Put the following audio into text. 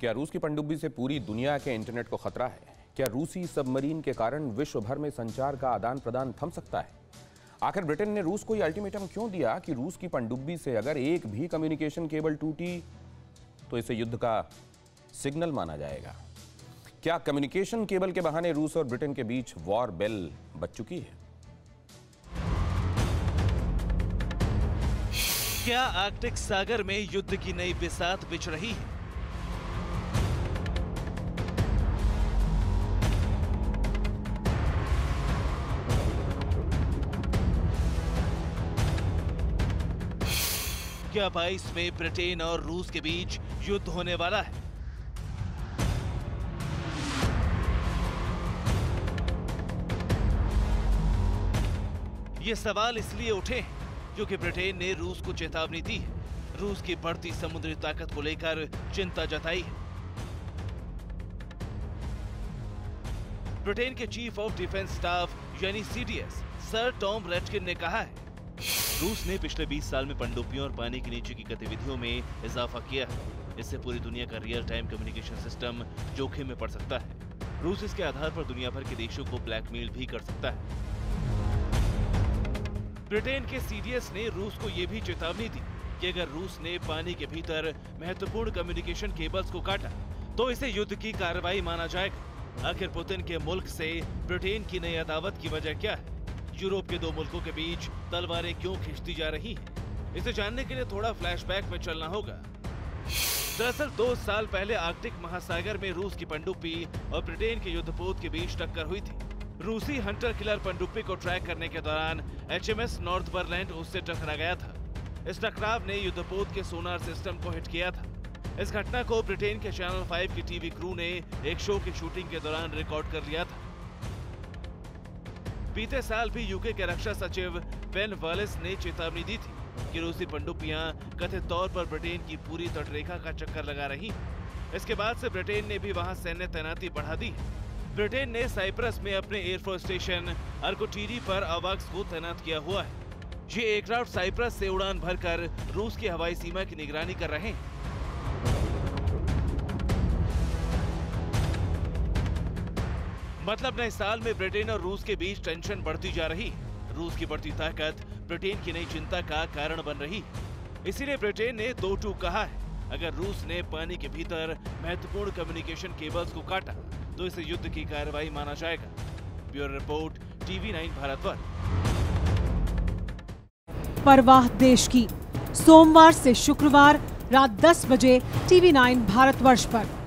क्या रूस की पनडुब्बी से पूरी दुनिया के इंटरनेट को खतरा है? क्या रूसी सबमरीन के कारण विश्व भर में संचार का आदान प्रदान थम सकता है? आखिर ब्रिटेन ने रूस को ये अल्टीमेटम क्यों दिया कि रूस की पनडुब्बी से अगर एक भी कम्युनिकेशन केबल टूटी तो इसे युद्ध का सिग्नल माना जाएगा? क्या कम्युनिकेशन केबल के बहाने रूस और ब्रिटेन के बीच वॉर बेल बज चुकी है? क्या आर्कटिक सागर में युद्ध की नई बिसात बिछ रही है? क्या 22 में ब्रिटेन और रूस के बीच युद्ध होने वाला है? ये सवाल इसलिए उठे क्योंकि ब्रिटेन ने रूस को चेतावनी दी है। रूस की बढ़ती समुद्री ताकत को लेकर चिंता जताई है। ब्रिटेन के चीफ ऑफ डिफेंस स्टाफ यानी सीडीएस सर टॉम रेटकिन ने कहा है, रूस ने पिछले 20 साल में पनडुब्बियों और पानी के नीचे की गतिविधियों में इजाफा किया है। इससे पूरी दुनिया का रियल टाइम कम्युनिकेशन सिस्टम जोखिम में पड़ सकता है। रूस इसके आधार पर दुनिया भर के देशों को ब्लैकमेल भी कर सकता है। ब्रिटेन के सीडीएस ने रूस को यह भी चेतावनी दी कि अगर रूस ने पानी के भीतर महत्वपूर्ण कम्युनिकेशन केबल्स को काटा तो इसे युद्ध की कार्रवाई माना जाएगा। आखिर पुतिन के मुल्क से ब्रिटेन की नई अदावत की वजह क्या है? यूरोप के दो मुल्कों के बीच तलवारें क्यों खींचती जा रही है? इसे जानने के लिए थोड़ा फ्लैशबैक में चलना होगा। दरअसल 2 साल पहले आर्कटिक महासागर में रूस की पनडुब्बी और ब्रिटेन के युद्धपोत के बीच टक्कर हुई थी। रूसी हंटर किलर पनडुब्बी को ट्रैक करने के दौरान HMS नॉर्थम्बरलैंड उससे टकरा गया था। इस टकराव ने युद्धपोत के सोनार सिस्टम को हिट किया था। इस घटना को ब्रिटेन के Channel 5 की टीवी क्रू ने एक शो की शूटिंग के दौरान रिकॉर्ड कर लिया था। बीते साल भी यूके के रक्षा सचिव पेन वॉलेस ने चेतावनी दी थी कि रूसी पनडुब्बियां कथित तौर पर ब्रिटेन की पूरी तटरेखा का चक्कर लगा रही। इसके बाद से ब्रिटेन ने भी वहां सैन्य तैनाती बढ़ा दी। ब्रिटेन ने साइप्रस में अपने एयरफोर्स स्टेशन अर्कोटीरी पर AWACS को तैनात किया हुआ है। ये एयरक्राफ्ट साइप्रस से उड़ान भरकर रूस की हवाई सीमा की निगरानी कर रहे हैं। मतलब नए साल में ब्रिटेन और रूस के बीच टेंशन बढ़ती जा रही। रूस की बढ़ती ताकत ब्रिटेन की नई चिंता का कारण बन रही। इसीलिए ब्रिटेन ने 2-2 कहा है। अगर रूस ने पानी के भीतर महत्वपूर्ण कम्युनिकेशन केबल्स को काटा तो इसे युद्ध की कार्रवाई माना जाएगा। Bureau report, TV9 Bharatvarsh. परवाह देश की, सोमवार से शुक्रवार रात 10 बजे TV9 भारतवर्ष पर।